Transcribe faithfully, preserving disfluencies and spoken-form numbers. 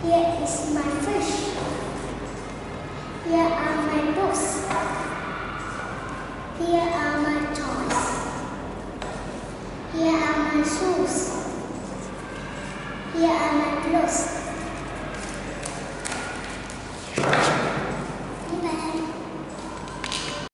Here is my fish. Here are my books.